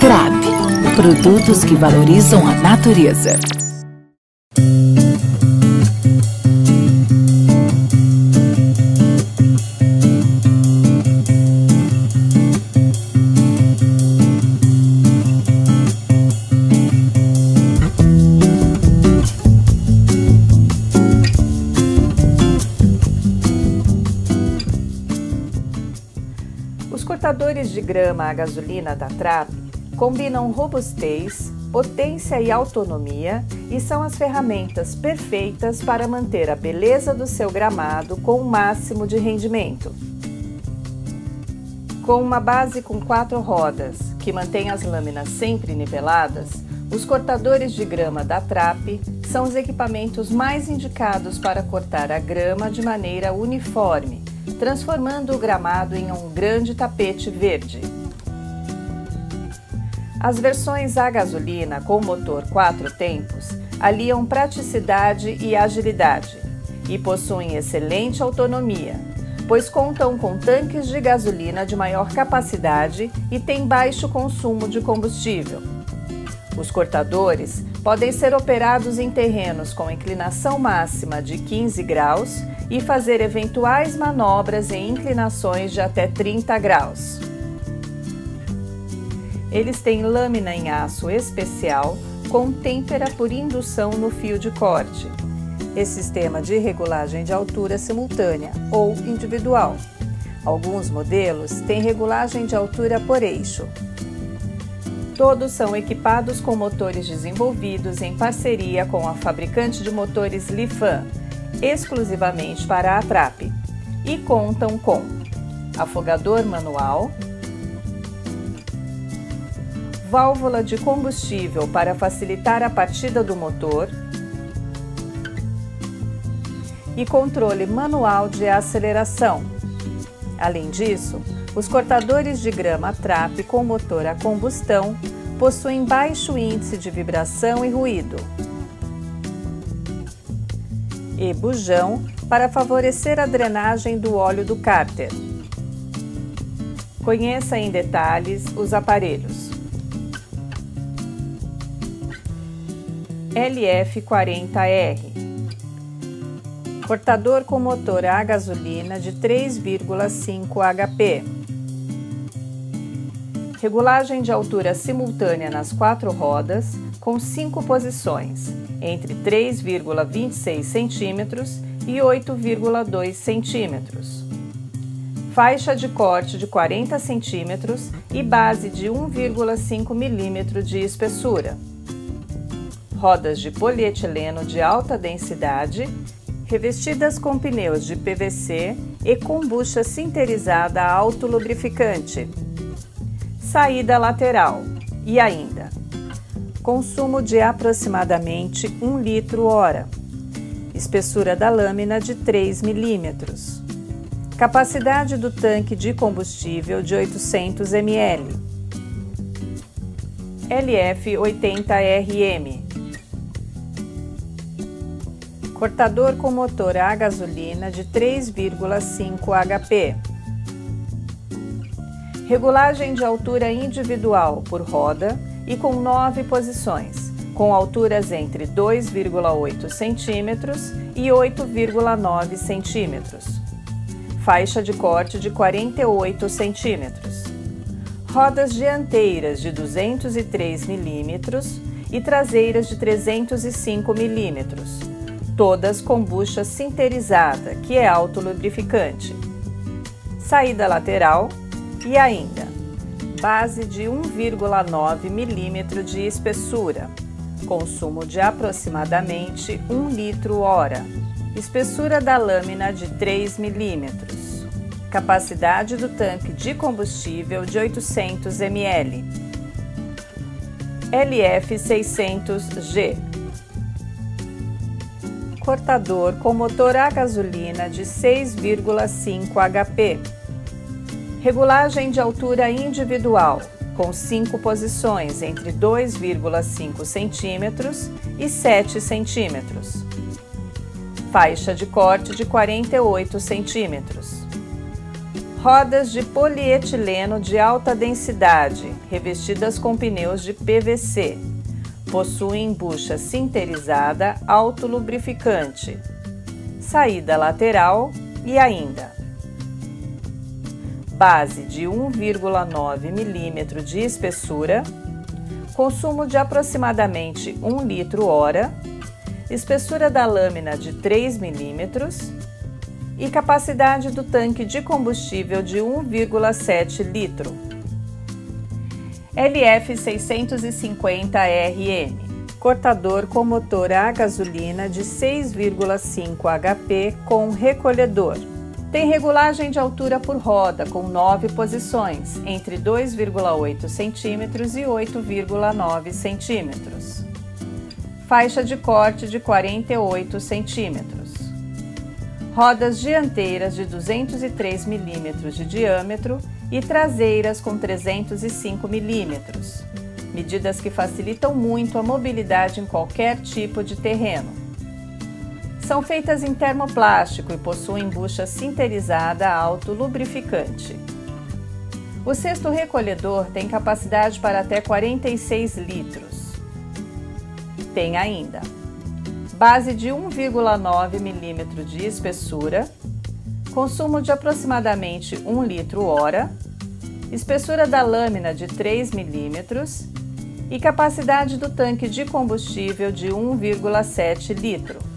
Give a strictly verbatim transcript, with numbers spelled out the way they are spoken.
Trapp, produtos que valorizam a natureza. Os cortadores de grama a gasolina da Trapp combinam robustez, potência e autonomia e são as ferramentas perfeitas para manter a beleza do seu gramado com o máximo de rendimento. Com uma base com quatro rodas, que mantém as lâminas sempre niveladas, os cortadores de grama da Trapp são os equipamentos mais indicados para cortar a grama de maneira uniforme, transformando o gramado em um grande tapete verde. As versões a gasolina com motor quatro tempos aliam praticidade e agilidade e possuem excelente autonomia, pois contam com tanques de gasolina de maior capacidade e têm baixo consumo de combustível. Os cortadores podem ser operados em terrenos com inclinação máxima de quinze graus e fazer eventuais manobras em inclinações de até trinta graus. Eles têm lâmina em aço especial com têmpera por indução no fio de corte e sistema de regulagem de altura simultânea ou individual. Alguns modelos têm regulagem de altura por eixo. Todos são equipados com motores desenvolvidos em parceria com a fabricante de motores LIFAN, exclusivamente para a Trapp, e contam com afogador manual, válvula de combustível para facilitar a partida do motor e controle manual de aceleração. Além disso, os cortadores de grama Trapp com motor a combustão possuem baixo índice de vibração e ruído e bujão para favorecer a drenagem do óleo do cárter. Conheça em detalhes os aparelhos. L F quarenta R, cortador com motor a gasolina de três vírgula cinco H P. Regulagem de altura simultânea nas quatro rodas, com cinco posições, entre três vírgula vinte e seis centímetros e oito vírgula dois centímetros. Faixa de corte de quarenta centímetros e base de um vírgula cinco milímetros de espessura. Rodas de polietileno de alta densidade, revestidas com pneus de P V C e com bucha sinterizada autolubrificante. Saída lateral e ainda consumo de aproximadamente um litro hora, espessura da lâmina de três milímetros, capacidade do tanque de combustível de oitocentos mililitros. L F oitenta R M, cortador com motor a gasolina de três vírgula cinco H P. Regulagem de altura individual por roda e com nove posições, com alturas entre dois vírgula oito centímetros e oito vírgula nove centímetros. Faixa de corte de quarenta e oito centímetros. Rodas dianteiras de duzentos e três milímetros e traseiras de trezentos e cinco milímetros. Todas com bucha sinterizada, que é autolubrificante. Saída lateral e ainda base de um vírgula nove milímetros de espessura, consumo de aproximadamente um litro hora, espessura da lâmina de três milímetros, capacidade do tanque de combustível de oitocentos mililitros. L F seiscentos G, cortador com motor a gasolina de seis vírgula cinco H P. Regulagem de altura individual com cinco posições entre dois vírgula cinco centímetros e sete centímetros. Faixa de corte de quarenta e oito centímetros. Rodas de polietileno de alta densidade, revestidas com pneus de P V C. Possuem bucha sinterizada autolubrificante, saída lateral e ainda base de um vírgula nove milímetros de espessura, consumo de aproximadamente um litro hora, espessura da lâmina de três milímetros e capacidade do tanque de combustível de um vírgula sete litro. L F seiscentos e cinquenta R M, cortador com motor a gasolina de seis vírgula cinco H P com recolhedor. Tem regulagem de altura por roda com nove posições, entre dois vírgula oito centímetros e oito vírgula nove centímetros. Faixa de corte de quarenta e oito centímetros. Rodas dianteiras de duzentos e três milímetros de diâmetro e traseiras com trezentos e cinco milímetros. Medidas que facilitam muito a mobilidade em qualquer tipo de terreno. São feitas em termoplástico e possuem bucha sinterizada autolubrificante. O cesto recolhedor tem capacidade para até quarenta e seis litros. Tem ainda base de um vírgula nove milímetros de espessura, consumo de aproximadamente um litro hora, espessura da lâmina de três milímetros e capacidade do tanque de combustível de um vírgula sete litro.